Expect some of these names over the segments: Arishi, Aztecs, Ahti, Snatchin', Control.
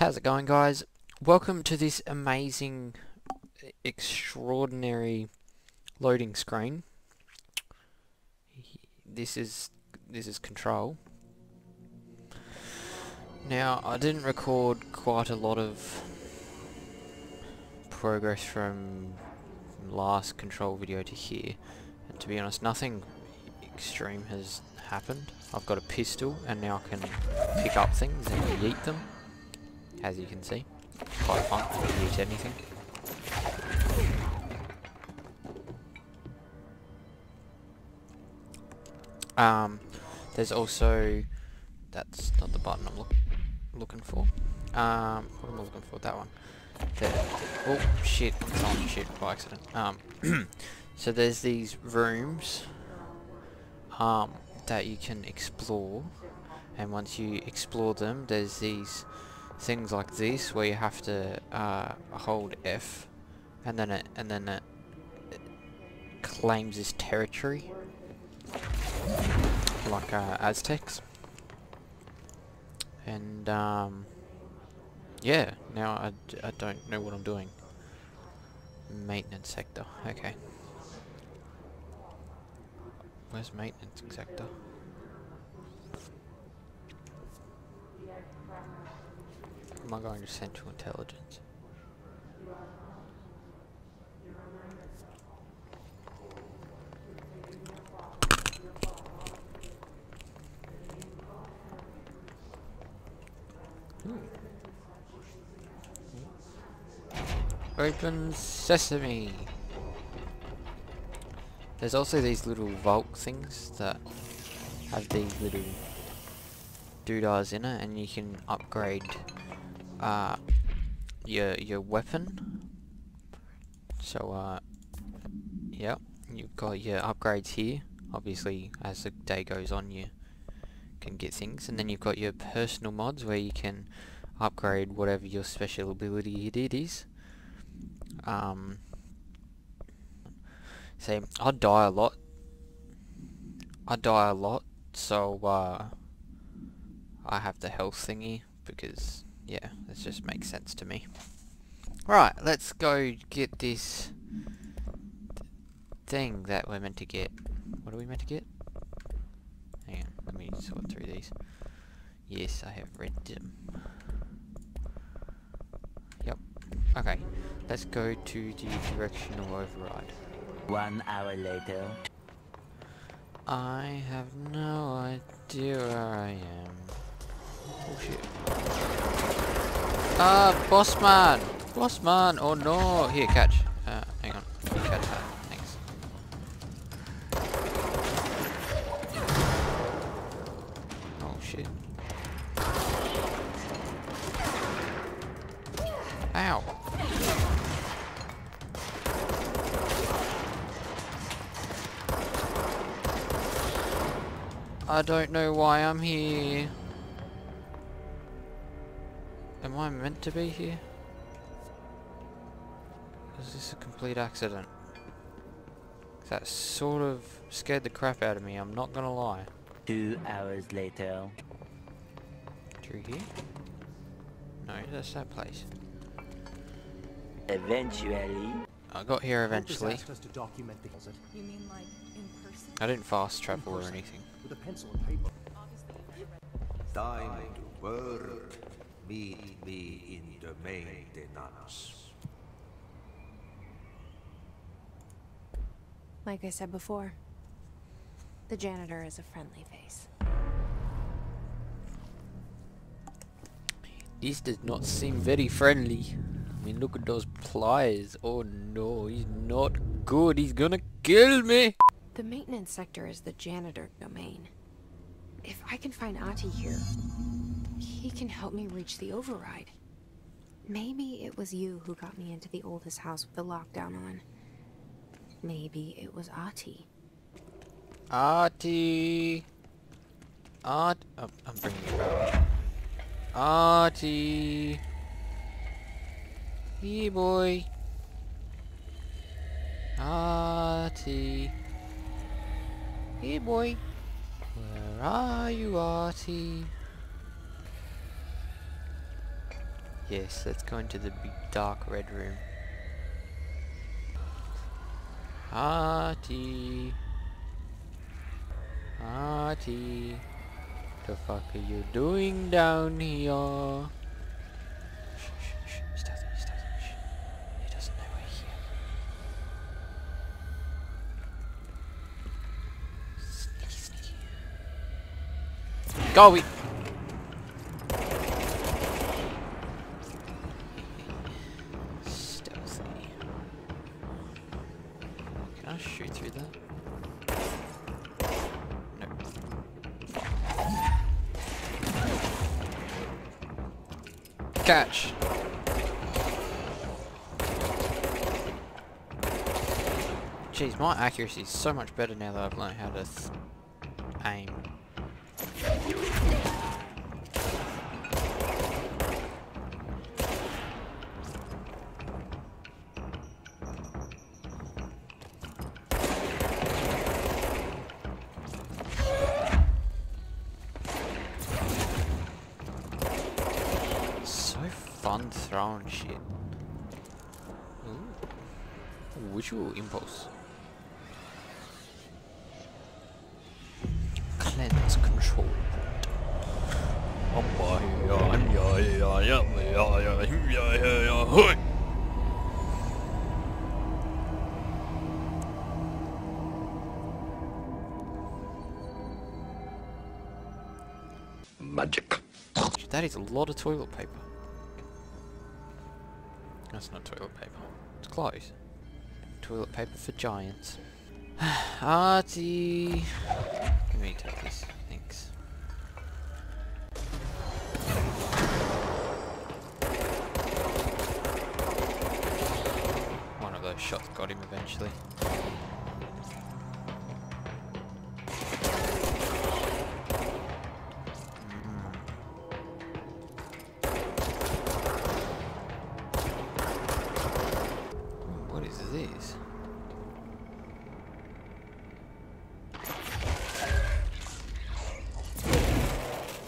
How's it going, guys? Welcome to this amazing, extraordinary loading screen. This is Control. Now, I didn't record quite a lot of progress from last Control video to here, and to be honest, nothing extreme has happened. I've got a pistol, and now I can pick up things and yeet them. As you can see, quite fun, didn't use anything. There's also, that's not the button I'm looking for. What am I looking for? That one. Oh shit, it's on shit by accident. So there's these rooms that you can explore, and once you explore them, there's these things like this where you have to hold F, and then it claims this territory, like Aztecs. And yeah, now I don't know what I'm doing. Maintenance sector. Okay, where's maintenance sector? Am I going to Central Intelligence? Open sesame! There's also these little vault things that have these little doodahs in it, and you can upgrade your weapon. So yeah, you've got your upgrades here. Obviously, as the day goes on, you can get things, and then you've got your personal mods where you can upgrade whatever your special ability it is. See, I die a lot, so I have the health thingy because, yeah, that just makes sense to me. Right, let's go get this thing that we're meant to get. What are we meant to get? Hang on, let me sort through these. Yes, I have read them. Yep. Okay, let's go to the directional override. 1 hour later. I have no idea where I am. Oh shit. Ah, boss man! Boss man! Oh no! Here, catch. Hang on. You catch that. Thanks. Oh shit. Ow! I don't know why I'm here. Am I meant to be here? Is this a complete accident? That sort of scared the crap out of me, I'm not gonna lie. 2 hours later. Through here? No, that's that place. Eventually. I got here eventually. You mean like in person? I didn't fast travel or anything. With a pencil and paper. Time to work. Meet me in the maintenance. Like I said before, the janitor is a friendly face. This does not seem very friendly. I mean, look at those pliers. Oh no, he's not good. He's gonna kill me. The maintenance sector is the janitor domain. If I can find Ahti here, he can help me reach the override. Maybe it was you who got me into the oldest house with the lockdown on. Maybe it was Ahti. Ahti! Ahti! Oh, I'm bringing you back. Ahti! Hey boy! Ahti! Hey boy! Where are you, Ahti? Yes, let's go into the big dark red room. Ahti! Ahti! What the fuck are you doing down here? Shh, shh, shh, stealthy, stealthy, shh. He doesn't know we're here. Sneaky, sneaky. Go we- Shoot through that? No. Catch! Jeez, my accuracy is so much better now that I've learned how to aim. Fun throwing shit. Ooh. Visual impulse. Cleanse control. Magic. That is a lot of toilet paper. That's not toilet paper. It's clothes. Toilet paper for giants. Ahti! Can we take this? Thanks. One of those shots got him eventually.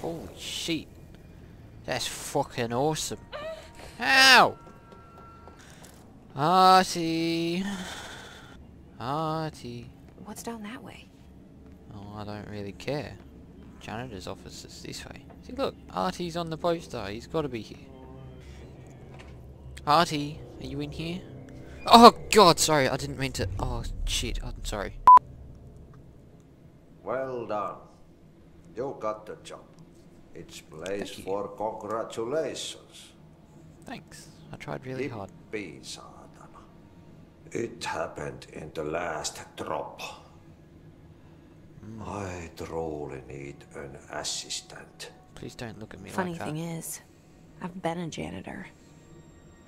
Holy shit. That's fucking awesome. Ow! Ahti! Ahti! What's down that way? Oh, I don't really care. Janitor's office is this way. See, look, Ahti's on the poster. He's got to be here. Ahti, are you in here? Oh god, sorry, I didn't mean to. Oh shit, I'm sorry. Well done. You got the job. It's place for congratulations. Thanks. I tried really hard. It happened in the last drop. Mm. I truly need an assistant. Please don't look at me like that. Funny thing is, I've been a janitor.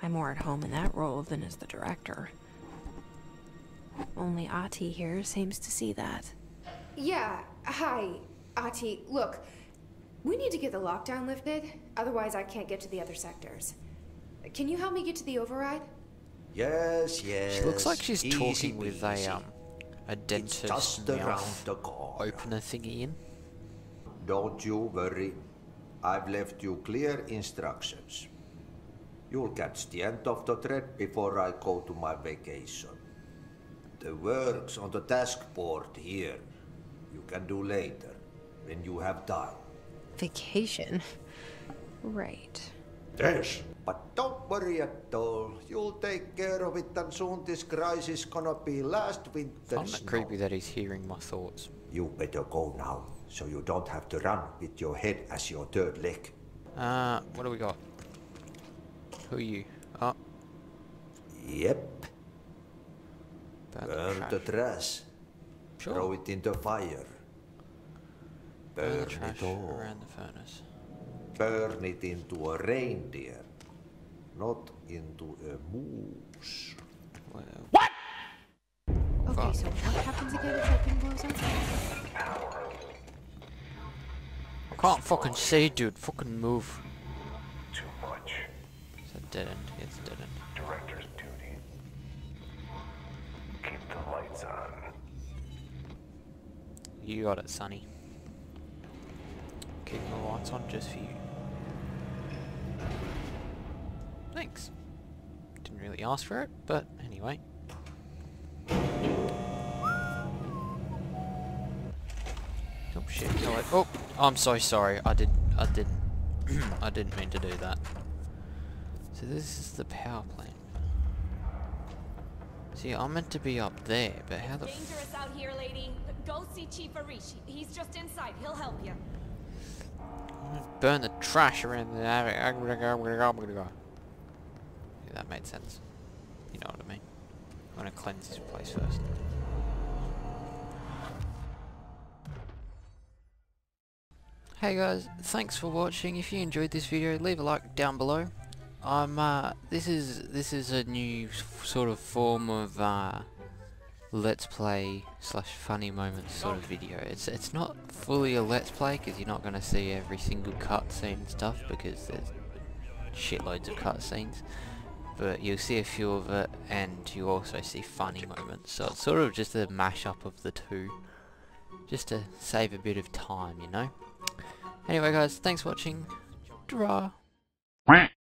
I'm more at home in that role than as the director. Only Ahti here seems to see that. Yeah, hi, Ahti. Look, we need to get the lockdown lifted, otherwise I can't get to the other sectors. Can you help me get to the override? Yes, yes. She looks like she's talking with a dentist mouth opener thingy in. Don't you worry. I've left you clear instructions. You'll catch the end of the thread before I go to my vacation. The work's on the task board here. You can do later, when you have time. Vacation? Right. Yes. But don't worry at all. You'll take care of it, and soon this crisis is gonna be last winter. It's creepy that he's hearing my thoughts. You better go now, so you don't have to run with your head as your third leg. What do we got? Who are you? Oh. Yep. Burn the trash. Sure. Throw it in the fire. Burn the trash around the furnace. Burn it into a reindeer, not into a moose. Well. What? Okay, fuck. So what happens again if that thing blows up? I can't fucking see, dude. Fucking move. Too much. It's a dead end. It's a dead end. Director's duty. Keep the lights on. You got it, Sonny. Keep the lights on just for you. thanks. Didn't really ask for it, but anyway. Oh shit! Oh, I'm so sorry. I didn't. I didn't mean to do that. So this is the power plant. See, I'm meant to be up there, but how the? It's dangerous out here, lady. Go see Chief Arishi. He's just inside. He'll help you. I'm gonna burn the trash around the attic. I'm gonna go. Yeah, that made sense. You know what I mean. I'm gonna cleanse this place first. Hey guys, thanks for watching. If you enjoyed this video, leave a like down below. This is a new sort of form of let's play / funny moments sort of video. It's not fully a let's play because you're not going to see every single cutscene stuff because there's shitloads of cutscenes, but you'll see a few of it and you also see funny moments. So it's sort of just a mashup of the two, just to save a bit of time, you know. Anyway guys, thanks for watching. Ta-ra.